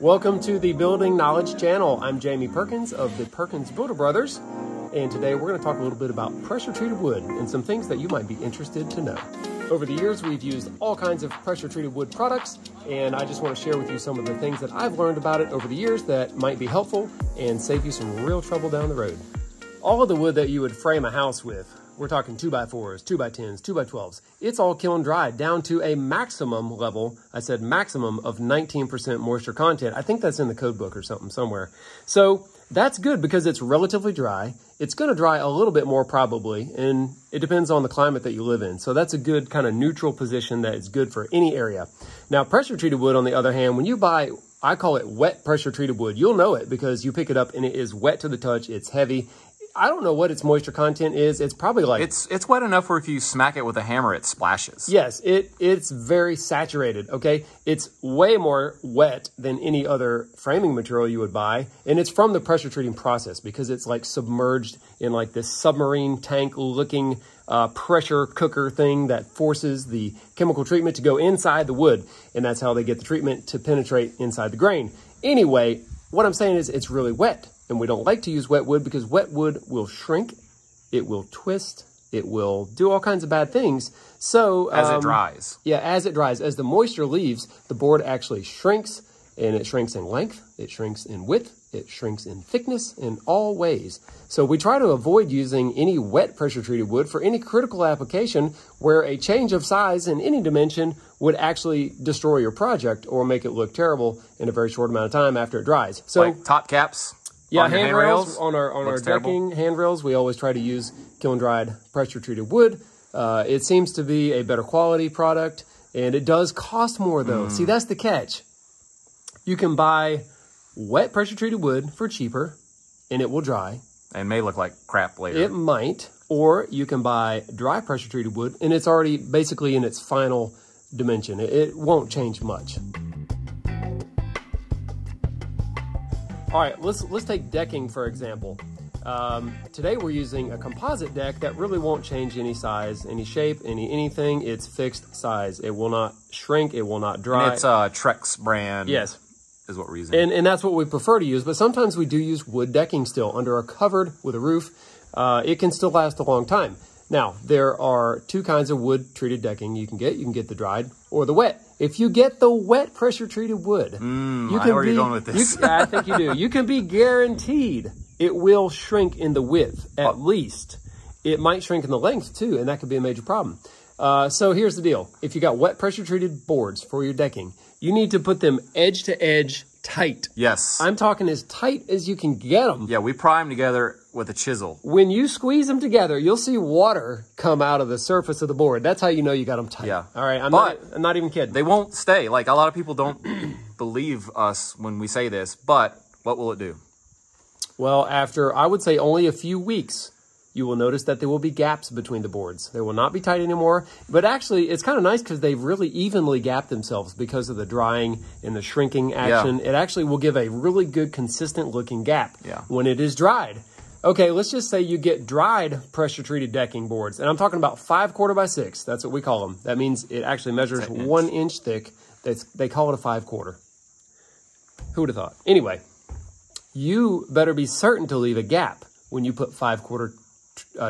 Welcome to the Building Knowledge Channel. I'm Jamie Perkins of the Perkins Builder Brothers, and today we're going to talk a little bit about pressure-treated wood and some things that you might be interested to know. Over the years, we've used all kinds of pressure-treated wood products, and I just want to share with you some of the things that I've learned about it over the years that might be helpful and save you some real trouble down the road. All of the wood that you would frame a house with, we're talking 2x4s, 2x10s, 2x12s. It's all kiln dried down to a maximum level. I said maximum of 19% moisture content. I think that's in the code book or something somewhere. So that's good because it's relatively dry. It's going to dry a little bit more probably, and it depends on the climate that you live in. So that's a good kind of neutral position that is good for any area. Now, pressure-treated wood, on the other hand, when you buy, I call it wet pressure-treated wood, you'll know it because you pick it up and it is wet to the touch. It's heavy. I don't know what its moisture content is. It's probably like... It's wet enough where if you smack it with a hammer, it splashes. Yes, it's very saturated, okay? It's way more wet than any other framing material you would buy. And it's from the pressure treating process because it's like submerged in like this submarine tank looking pressure cooker thing that forces the chemical treatment to go inside the wood. And that's how they get the treatment to penetrate inside the grain. Anyway, what I'm saying is it's really wet. And we don't like to use wet wood because wet wood will shrink, it will twist, it will do all kinds of bad things. So as it dries. Yeah, as it dries. As the moisture leaves, the board actually shrinks, and it shrinks in length, it shrinks in width, it shrinks in thickness, in all ways. So we try to avoid using any wet pressure-treated wood for any critical application where a change of size in any dimension would actually destroy your project or make it look terrible in a very short amount of time after it dries. So like top caps. Yeah, handrails on our decking, handrails. We always try to use kiln-dried, pressure-treated wood. It seems to be a better quality product, and it does cost more, though. See, that's the catch. You can buy wet pressure-treated wood for cheaper, and it will dry. And may look like crap later. It might. Or you can buy dry pressure-treated wood, and it's already basically in its final dimension. It won't change much. All right, let's take decking, for example. Today we're using a composite deck that really won't change any size, any shape, anything. It's fixed size. It will not shrink. It will not dry. And it's Trex brand. Yes. Is what we're using. And that's what we prefer to use. But sometimes we do use wood decking still under a covered with a roof. It can still last a long time. Now, there are two kinds of wood-treated decking you can get. You can get the dried or the wet. If you get the wet pressure-treated wood, you can I know where you're going with this. I think you do. You can be guaranteed it will shrink in the width, at least. It might shrink in the length, too, and that could be a major problem. So here's the deal. If you got wet pressure-treated boards for your decking, you need to put them edge-to-edge tight. Yes. I'm talking as tight as you can get them. Yeah, we pry them together with a chisel. When you squeeze them together, you'll see water come out of the surface of the board. That's how you know you got them tight. Yeah. All right, I'm not even kidding. They won't stay. Like, a lot of people don't believe us when we say this, but what will it do? Well, after, I would say, only a few weeks, you will notice that there will be gaps between the boards. They will not be tight anymore. But actually, it's kind of nice because they've really evenly gapped themselves because of the drying and the shrinking action. Yeah. It actually will give a really good, consistent-looking gap when it is dried. Okay, let's just say you get dried pressure-treated decking boards. And I'm talking about 5/4 by 6. That's what we call them. That means it actually measures 1 inch thick. They call it a 5/4. Who would have thought? Anyway, you better be certain to leave a gap when you put 5/4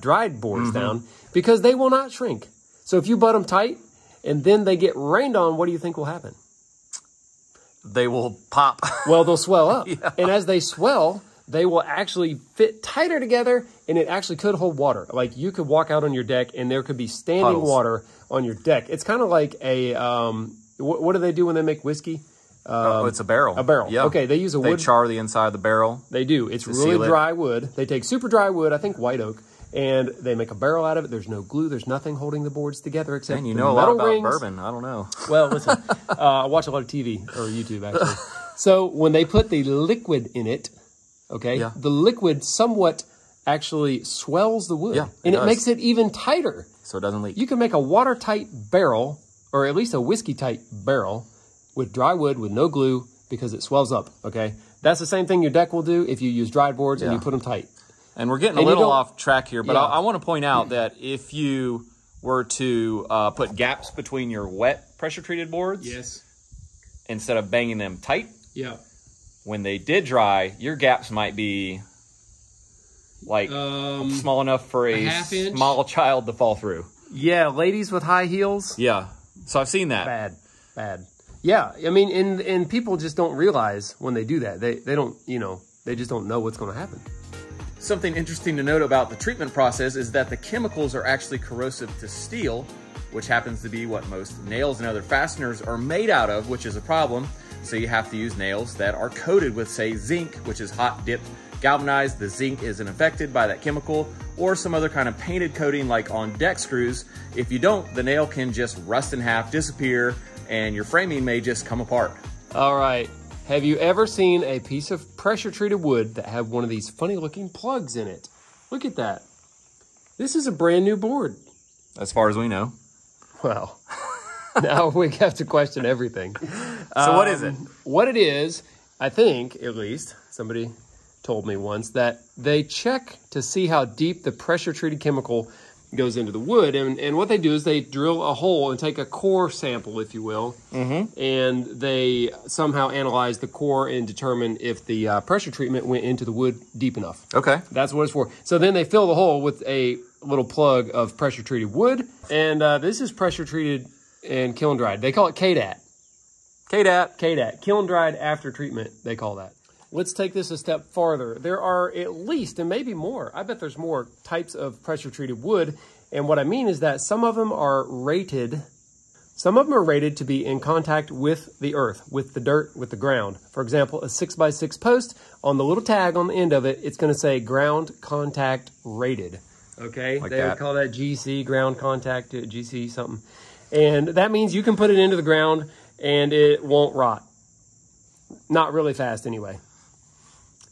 dried boards down because they will not shrink. So if you butt them tight and then they get rained on, what do you think will happen? They will pop. Well, they'll swell up. Yeah. And as they swell, they will actually fit tighter together, and it actually could hold water. Like, you could walk out on your deck, and there could be standing water on your deck. It's kind of like a, what do they do when they make whiskey? It's a barrel. A barrel. Yeah. Okay, they use a wood. They char the inside of the barrel. They do. It's really dry wood. They take super dry wood, I think white oak, and they make a barrel out of it. There's no glue. There's nothing holding the boards together except the metal rings. Man, you know a lot about bourbon. I don't know. Well, listen, I watch a lot of TV, or YouTube, actually. So when they put the liquid in it, okay, yeah, the liquid somewhat actually swells the wood, and it makes it even tighter. So it doesn't leak. You can make a watertight barrel, or at least a whiskey-tight barrel, with dry wood, with no glue, because it swells up, okay? That's the same thing your deck will do if you use dried boards and you put them tight. And we're getting a little off track here, but I want to point out that if you were to put gaps between your wet pressure-treated boards instead of banging them tight, when they did dry, your gaps might be like small enough for a small child to fall through. Yeah, ladies with high heels. Yeah, so I've seen that. Bad. Yeah, I mean, and people just don't realize when they do that. They don't, you know, they just don't know what's going to happen. Something interesting to note about the treatment process is that the chemicals are actually corrosive to steel, which happens to be what most nails and other fasteners are made out of, which is a problem. So you have to use nails that are coated with, say, zinc, which is hot dipped galvanized. The zinc isn't affected by that chemical, or some other kind of painted coating like on deck screws. If you don't, the nail can just rust in half, disappear, and your framing may just come apart. All right. Have you ever seen a piece of pressure-treated wood that had one of these funny-looking plugs in it? Look at that. This is a brand new board. As far as we know. Well, now we have to question everything. So what is it? What it is, I think, at least, somebody told me once that they check to see how deep the pressure-treated chemical goes into the wood. And what they do is they drill a hole and take a core sample, if you will, and they somehow analyze the core and determine if the pressure treatment went into the wood deep enough. Okay. That's what it's for. So then they fill the hole with a little plug of pressure-treated wood, and this is pressure-treated and kiln-dried. They call it KDAT. KDAT. KDAT. Kiln-dried after treatment, they call that. Let's take this a step farther. There are at least, and maybe more, I bet there's more types of pressure-treated wood. And what I mean is that some of them are rated. Some of them are rated to be in contact with the earth, with the dirt, with the ground. For example, a 6x6 post, on the little tag on the end of it, it's going to say ground contact rated. Okay? Like they would call that GC, ground contact, GC something. And that means you can put it into the ground and it won't rot. Not really fast anyway.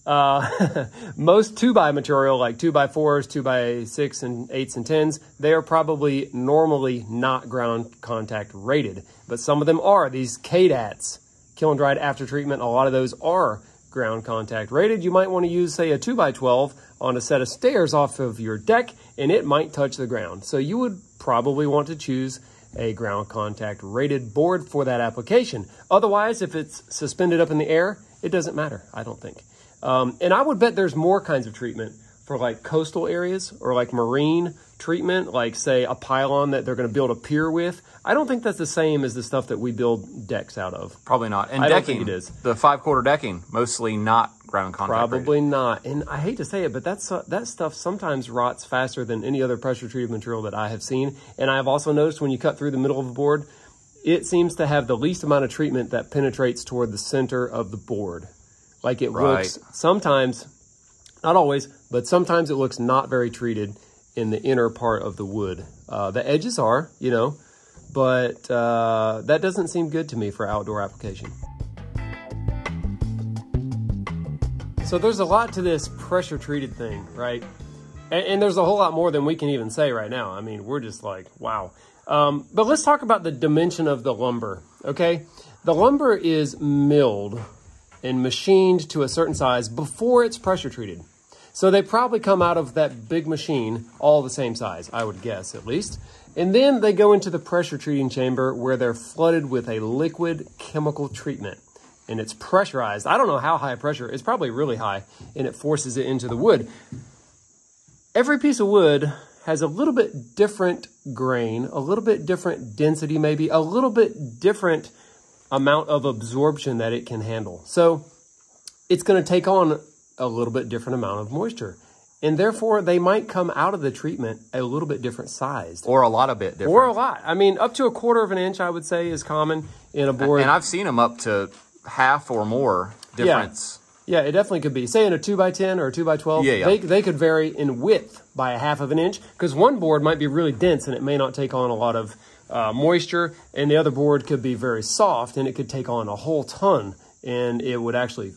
Most 2x material, like 2x4s, 2x6 and 8s and 10s, they are probably normally not ground contact rated, but some of them are. These KDATs, kiln dried after treatment, a lot of those are ground contact rated. You might want to use, say, a 2x12 on a set of stairs off of your deck, and it might touch the ground. So you would probably want to choose a ground contact rated board for that application. Otherwise, if it's suspended up in the air, it doesn't matter, I don't think. And I would bet there's more kinds of treatment for like coastal areas or like marine treatment, like say a pylon that they're going to build a pier with. I don't think that's the same as the stuff that we build decks out of. Probably not. And I decking, don't think it is. The 5/4 decking, mostly not ground contact. Probably not. And I hate to say it, but that's, that stuff sometimes rots faster than any other pressure treated material that I have seen. And I've also noticed when you cut through the middle of a board, it seems to have the least amount of treatment that penetrates toward the center of the board. Like it looks sometimes, not always, but sometimes it looks not very treated in the inner part of the wood. The edges are, you know, but that doesn't seem good to me for outdoor application. So there's a lot to this pressure treated thing, right? And there's a whole lot more than we can even say right now. I mean, we're just like, wow. But let's talk about the dimension of the lumber, okay? The lumber is milled and machined to a certain size before it's pressure treated. So they probably come out of that big machine all the same size, I would guess at least. And then they go into the pressure treating chamber where they're flooded with a liquid chemical treatment. And it's pressurized. I don't know how high pressure. It's probably really high. And it forces it into the wood. Every piece of wood has a little bit different grain, a little bit different density maybe, a little bit different amount of absorption that it can handle. So it's going to take on a little bit different amount of moisture. And therefore, they might come out of the treatment a little bit different sized. Or a lot a bit different. Or a lot. I mean, up to 1/4 of an inch, I would say, is common in a board. And I've seen them up to half or more difference. Yeah, it definitely could be. Say in a 2x10 or a 2x12, they could vary in width by a 1/2 of an inch. Because one board might be really dense and it may not take on a lot of moisture, and the other board could be very soft and it could take on a whole ton, and it would actually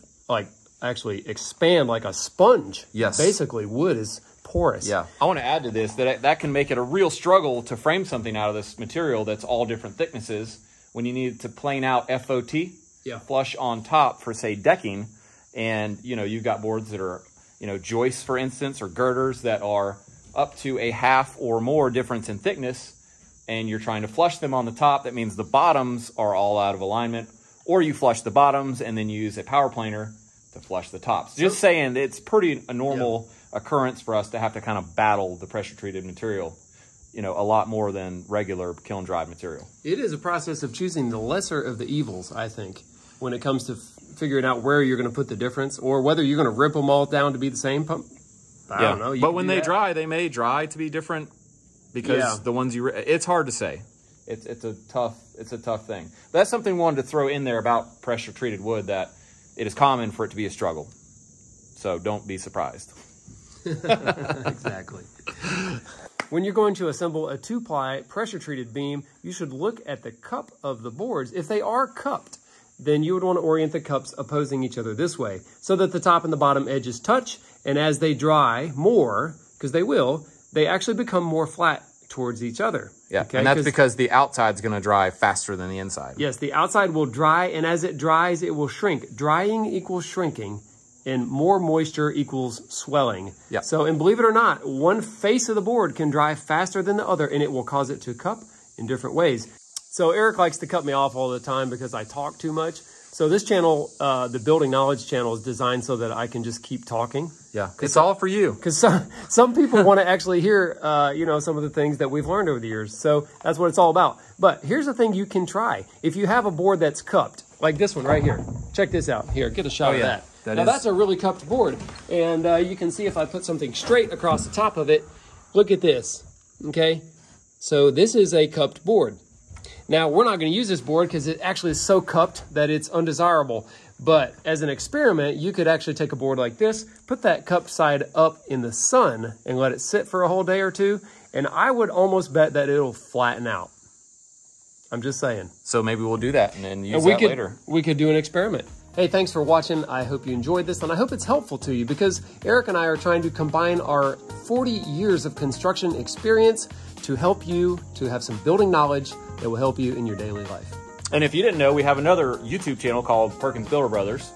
expand like a sponge. Yes, basically wood is porous. Yeah, I want to add to this that can make it a real struggle to frame something out of this material that's all different thicknesses when you need to plane out FOT, flush on top, for say decking. And you know, you've got boards that are, you know, joists for instance, or girders that are up to a 1/2 or more difference in thickness. And you're trying to flush them on the top, that means the bottoms are all out of alignment. Or you flush the bottoms and then you use a power planer to flush the tops. Just saying, it's pretty a normal occurrence for us to have to kind of battle the pressure-treated material, you know, a lot more than regular kiln-dried material. It is a process of choosing the lesser of the evils, I think, when it comes to figuring out where you're going to put the difference or whether you're going to rip them all down to be the same pump. I don't know. But when they dry, they may dry to be different because the ones you... It's hard to say. It's a tough thing. That's something we wanted to throw in there about pressure-treated wood, that it is common for it to be a struggle. So don't be surprised. Exactly. When you're going to assemble a two-ply pressure-treated beam, you should look at the cup of the boards. If they are cupped, then you would want to orient the cups opposing each other this way so that the top and the bottom edges touch, and as they dry more, because they will, they actually become more flat towards each other. Yeah, okay? And that's because the outside's going to dry faster than the inside. Yes, the outside will dry, and as it dries, it will shrink. Drying equals shrinking, and more moisture equals swelling. Yeah. So, and believe it or not, one face of the board can dry faster than the other, and it will cause it to cup in different ways. So Eric likes to cut me off all the time because I talk too much. So this channel, the Building Knowledge Channel, is designed so that I can just keep talking. Yeah, it's all for you. Because some people want to actually hear, you know, some of the things that we've learned over the years. So that's what it's all about. But here's the thing you can try. If you have a board that's cupped, like this one right here. Check this out. Here, get a shot of that. Now that's a really cupped board. And you can see if I put something straight across the top of it, look at this, okay? So this is a cupped board. Now, we're not going to use this board because it actually is so cupped that it's undesirable. But as an experiment, you could actually take a board like this, put that cupped side up in the sun, and let it sit for a whole day or two. And I would almost bet that it'll flatten out. I'm just saying. So maybe we'll do that and then use that later. We could do an experiment. Hey, thanks for watching. I hope you enjoyed this, and I hope it's helpful to you, because Eric and I are trying to combine our 40 years of construction experience to help you to have some building knowledge that will help you in your daily life. And if you didn't know, we have another YouTube channel called Perkins Builder Brothers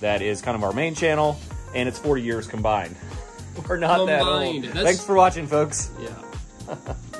that is kind of our main channel, and it's 40 years combined. We're not that old. Thanks for watching, folks. Yeah.